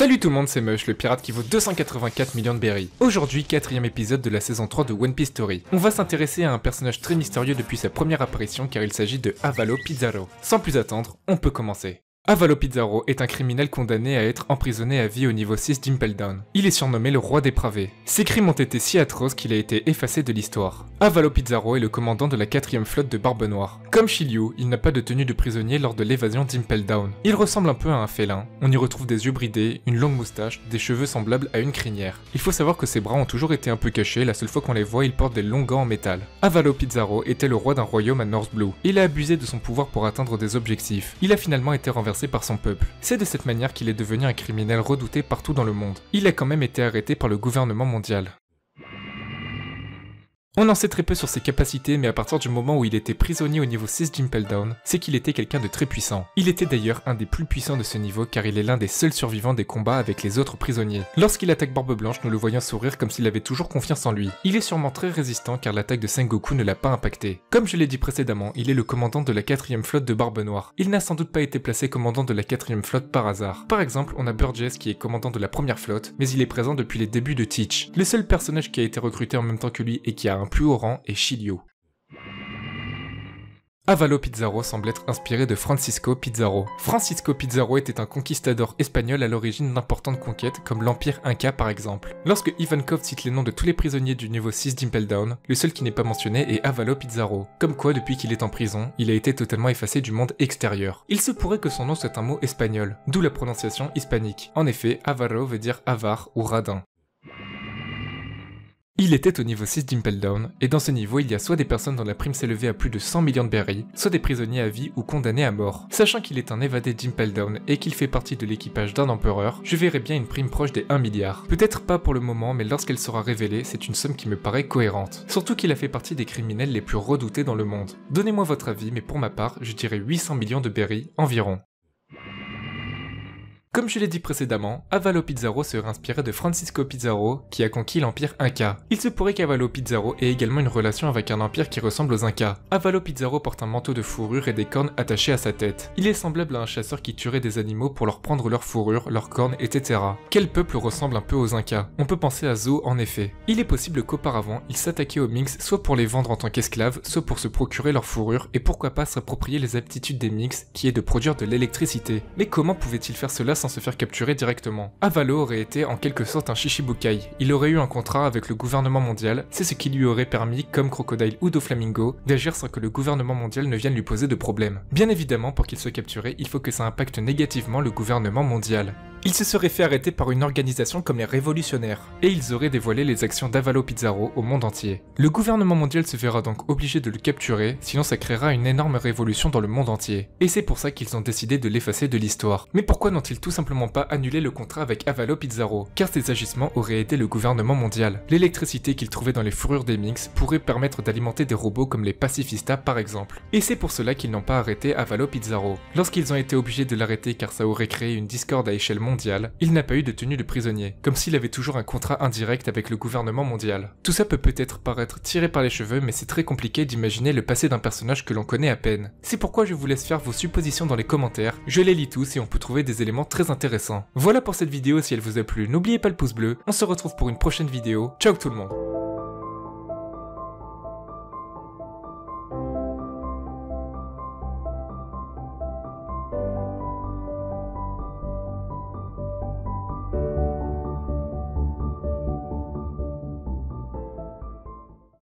Salut tout le monde, c'est Mush, le pirate qui vaut 284 millions de berries. Aujourd'hui, 4ème épisode de la saison 3 de One Piece Story. On va s'intéresser à un personnage très mystérieux depuis sa première apparition car il s'agit de Avalo Pizarro. Sans plus attendre, on peut commencer. Avalo Pizarro est un criminel condamné à être emprisonné à vie au niveau 6 d'Impel Down. Il est surnommé le roi dépravé. Ses crimes ont été si atroces qu'il a été effacé de l'histoire. Avalo Pizarro est le commandant de la 4ème flotte de Barbe Noire. Comme Shiliyu, il n'a pas de tenue de prisonnier lors de l'évasion d'Impel Down. Il ressemble un peu à un félin. On y retrouve des yeux bridés, une longue moustache, des cheveux semblables à une crinière. Il faut savoir que ses bras ont toujours été un peu cachés, la seule fois qu'on les voit, il porte des longs gants en métal. Avalo Pizarro était le roi d'un royaume à North Blue. Il a abusé de son pouvoir pour atteindre des objectifs. Il a finalement été renversé par son peuple. C'est de cette manière qu'il est devenu un criminel redouté partout dans le monde. Il a quand même été arrêté par le gouvernement mondial. On en sait très peu sur ses capacités, mais à partir du moment où il était prisonnier au niveau 6 d'Impel Down, c'est qu'il était quelqu'un de très puissant. Il était d'ailleurs un des plus puissants de ce niveau car il est l'un des seuls survivants des combats avec les autres prisonniers. Lorsqu'il attaque Barbe Blanche, nous le voyons sourire comme s'il avait toujours confiance en lui. Il est sûrement très résistant car l'attaque de Sengoku ne l'a pas impacté. Comme je l'ai dit précédemment, il est le commandant de la 4ème flotte de Barbe Noire. Il n'a sans doute pas été placé commandant de la 4ème flotte par hasard. Par exemple, on a Burgess qui est commandant de la première flotte, mais il est présent depuis les débuts de Teach. Le seul personnage qui a été recruté en même temps que lui et qui a un plus haut rang est Chiglio. Avalo Pizarro semble être inspiré de Francisco Pizarro. Francisco Pizarro était un conquistador espagnol à l'origine d'importantes conquêtes comme l'Empire Inca par exemple. Lorsque Ivankov cite les noms de tous les prisonniers du niveau 6 d'Impel Down, le seul qui n'est pas mentionné est Avalo Pizarro. Comme quoi, depuis qu'il est en prison, il a été totalement effacé du monde extérieur. Il se pourrait que son nom soit un mot espagnol, d'où la prononciation hispanique. En effet, Avaro veut dire avare ou radin. Il était au niveau 6 d'Impel Down, et dans ce niveau il y a soit des personnes dont la prime s'est levée à plus de 100 millions de berries, soit des prisonniers à vie ou condamnés à mort. Sachant qu'il est un évadé d'Impel Down et qu'il fait partie de l'équipage d'un empereur, je verrai bien une prime proche des 1 milliard. Peut-être pas pour le moment, mais lorsqu'elle sera révélée, c'est une somme qui me paraît cohérente. Surtout qu'il a fait partie des criminels les plus redoutés dans le monde. Donnez-moi votre avis, mais pour ma part, je dirais 800 millions de berries environ. Comme je l'ai dit précédemment, Avalo Pizarro serait inspiré de Francisco Pizarro qui a conquis l'Empire Inca. Il se pourrait qu'Avalo Pizarro ait également une relation avec un empire qui ressemble aux Incas. Avalo Pizarro porte un manteau de fourrure et des cornes attachées à sa tête. Il est semblable à un chasseur qui tuerait des animaux pour leur prendre leur fourrure, leurs cornes, etc. Quel peuple ressemble un peu aux Incas? On peut penser à Zou en effet. Il est possible qu'auparavant, il s'attaquait aux Minx soit pour les vendre en tant qu'esclaves, soit pour se procurer leur fourrure et pourquoi pas s'approprier les aptitudes des Minx qui est de produire de l'électricité. Mais comment pouvait-il faire cela sans se faire capturer directement? Avalo aurait été en quelque sorte un Shichibukai. Il aurait eu un contrat avec le gouvernement mondial, c'est ce qui lui aurait permis, comme Crocodile ou Doflamingo, d'agir sans que le gouvernement mondial ne vienne lui poser de problème. Bien évidemment, pour qu'il soit capturé, il faut que ça impacte négativement le gouvernement mondial. Il se serait fait arrêter par une organisation comme les Révolutionnaires, et ils auraient dévoilé les actions d'Avalo Pizarro au monde entier. Le gouvernement mondial se verra donc obligé de le capturer, sinon ça créera une énorme révolution dans le monde entier. Et c'est pour ça qu'ils ont décidé de l'effacer de l'histoire. Mais pourquoi n'ont-ils tout simplement pas annulé le contrat avec Avalo Pizarro? Car ses agissements auraient aidé le gouvernement mondial. L'électricité qu'ils trouvaient dans les fourrures des Minx pourrait permettre d'alimenter des robots comme les Pacifistas par exemple. Et c'est pour cela qu'ils n'ont pas arrêté Avalo Pizarro. Lorsqu'ils ont été obligés de l'arrêter car ça aurait créé une discorde à échelle mondiale, il n'a pas eu de tenue de prisonnier, comme s'il avait toujours un contrat indirect avec le gouvernement mondial. Tout ça peut peut-être paraître tiré par les cheveux, mais c'est très compliqué d'imaginer le passé d'un personnage que l'on connaît à peine. C'est pourquoi je vous laisse faire vos suppositions dans les commentaires, je les lis tous et on peut trouver des éléments très intéressants. Voilà pour cette vidéo, si elle vous a plu, n'oubliez pas le pouce bleu, on se retrouve pour une prochaine vidéo, ciao tout le monde!